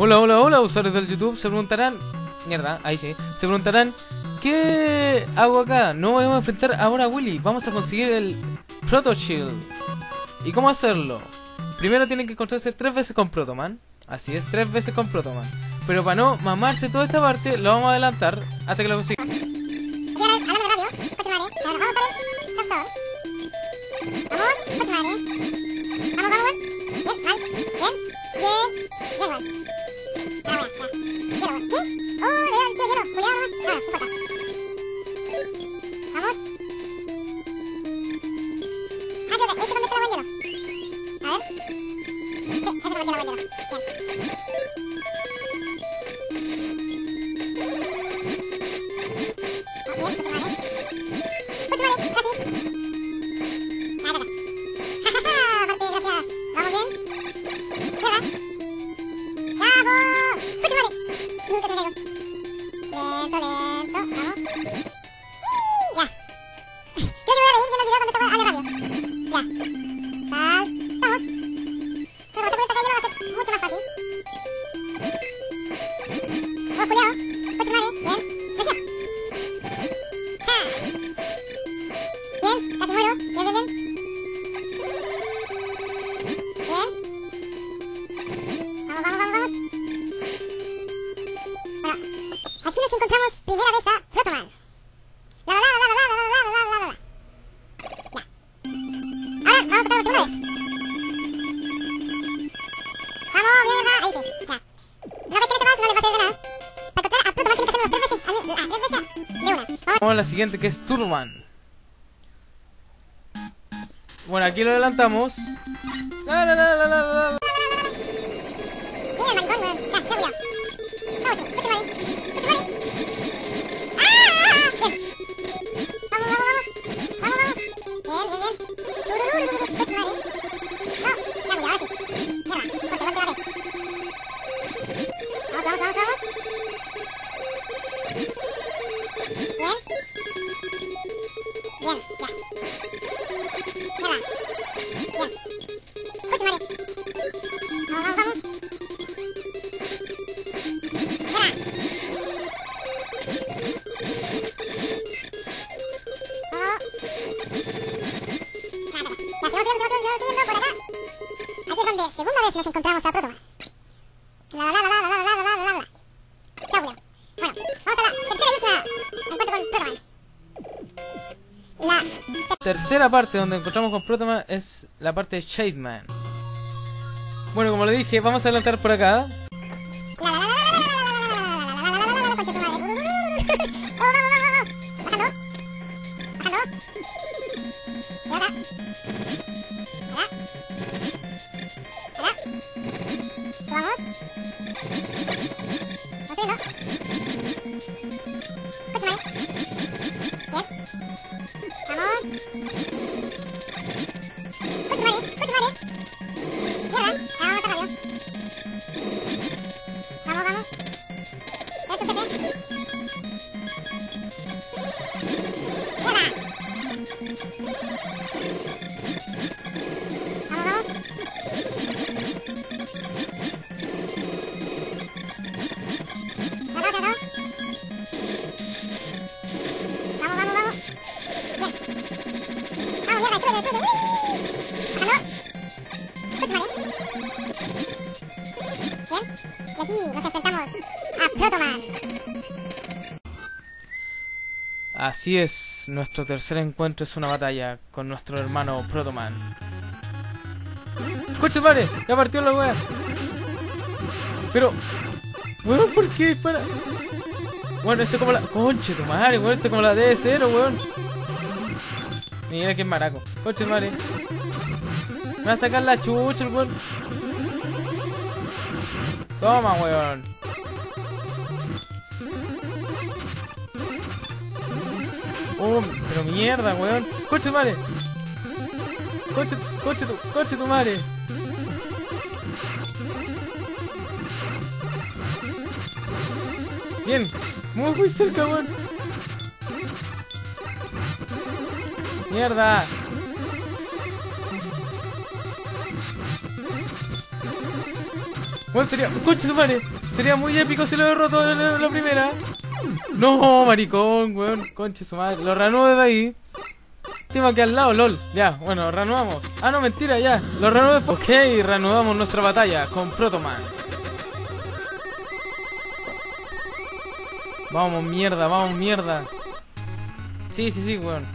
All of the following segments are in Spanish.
Hola, hola, hola, usuarios del YouTube. Se preguntarán... Mierda, ahí sí. Se preguntarán... ¿Qué hago acá? No vamos a enfrentar ahora a Wily. Vamos a conseguir el Proto Shield. ¿Y cómo hacerlo? Primero tienen que encontrarse 3 veces con Proto Man. Así es, 3 veces con Proto Man. Pero para no mamarse toda esta parte, lo vamos a adelantar hasta que lo consigamos. Vamos a la siguiente, que es Turban. Bueno, aquí lo adelantamos. Nos encontramos a Proto Man. Bueno, vamos a la tercera y última. Encuentro con Proto Man. La tercera parte donde encontramos con Proto Man es la parte de Shade Man. Bueno, como le dije, vamos a adelantar por acá. Así es, nuestro tercer encuentro es una batalla con nuestro hermano Proto Man. ¡Coche, madre! ¡Ya partió la wea! Pero... Weón, ¿por qué dispara? Bueno, esto es como la... ¡Conche tu madre! Weón, esto es como la D0, weón. Mira que es maraco. ¡Coche, madre! Me va a sacar la chucha el weón. Toma, weón. Oh, pero mierda, weón. Coche tu madre. Coche tu madre. Bien, muy cerca, weón. Mierda. Bueno, sería... ¡Concha tu madre! Sería muy épico si lo he roto en la primera. No, maricón, weón. Concha su madre. Lo reanudo de ahí. Tema que al lado, lol. Ya, bueno, reanudamos. Ah, no, mentira, ya. Lo reanudo. Ok, reanudamos nuestra batalla con Proto Man. Vamos, mierda, vamos, mierda. Sí, sí, sí, weón.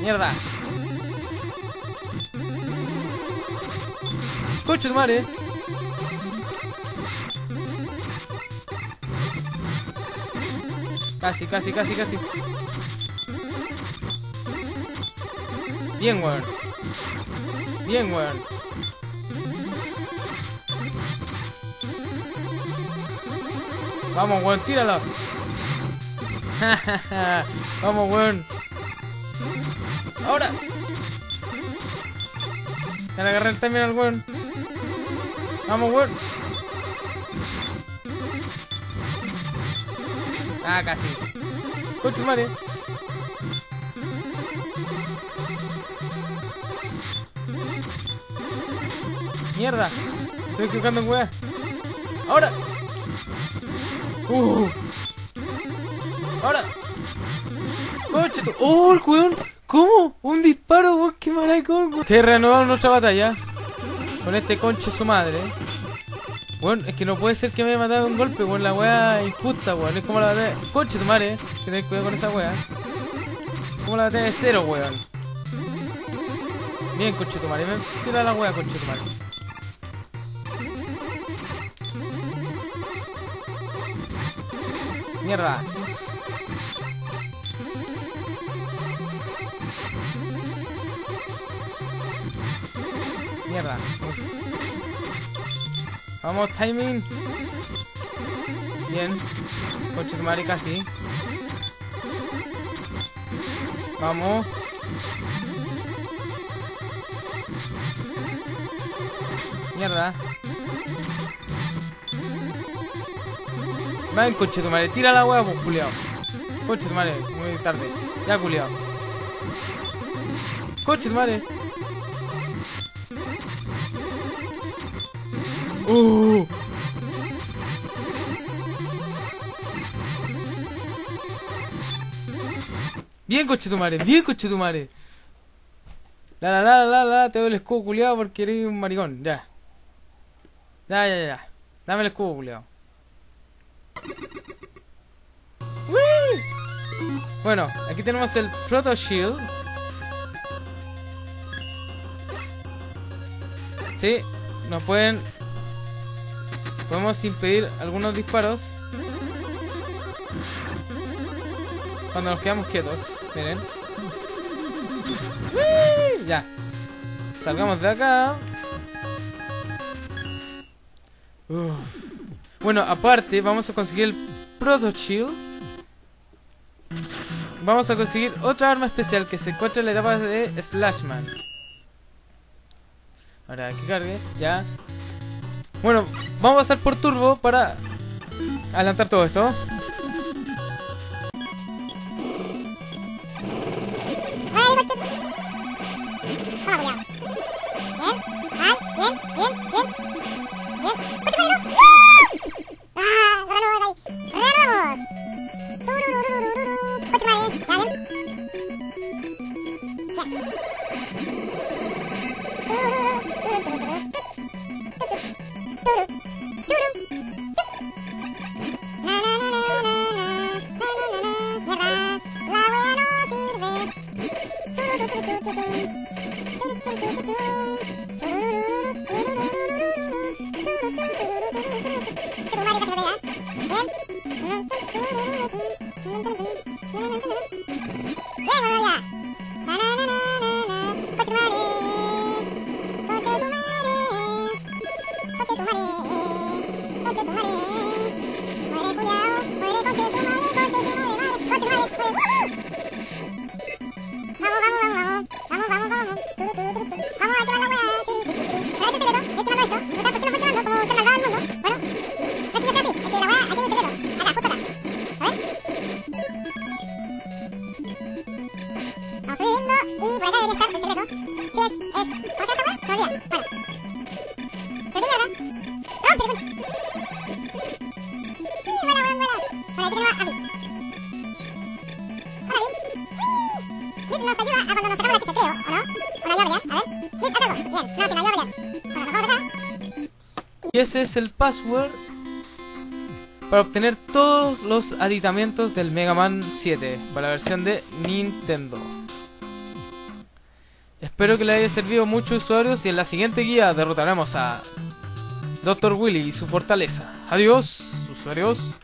Mierda. Coche de mare. Casi, casi, casi, casi. Bien, weón. Bien, weón. Vamos, weón, tíralo. Vamos, weón. Ahora. Te la agarré también al weón. Vamos, weón. Ah, casi. Coches, madre. Mierda. Estoy equivocando en weá. Ahora. Ahora. Coche. Oh, el weón. ¿Cómo? Un disparo, weón, qué maracón, weón. Que reanudamos nuestra batalla con este conche su madre. Bueno, es que no puede ser que me haya matado de un golpe, weón. La weá injusta, weón. Es como la batalla. Conche tu madre, que tenés cuidado con esa weá. Como la batalla de cero, weón. Bien, conche tu madre. Tira la weá, conche tu madre. Mierda. Mierda. Uf. Vamos, timing. Bien. Coche de madre, casi. Vamos. Mierda. Va en coche de madre. Tira la hueá, pues, culiao. Coche de madre. Muy tarde. Ya, culiao. Coche de madre. Bien, cochetumare, bien, cochetumare. La, la, la, la, la, te doy el escudo culiado porque eres un maricón. Ya, ya, ya, ya. Dame el escudo culiado. Bueno, aquí tenemos el Proto Shield. Sí, nos pueden... Podemos impedir algunos disparos cuando nos quedamos quietos. Miren. Ya. Salgamos de acá. Uf. Bueno, aparte vamos a conseguir el Proto Shield. Vamos a conseguir otra arma especial que se encuentra en la etapa de Slash Man. Ahora que cargue. Ya. Bueno, vamos a pasar por turbo para adelantar todo esto. Vamos, vamos, vamos. Vamos a llevar la hueá. Y ese es el password para obtener todos los aditamentos del Mega Man 7 para la versión de Nintendo. Espero que les haya servido mucho, usuarios, y en la siguiente guía derrotaremos a Dr. Wily y su fortaleza. Adiós, usuarios.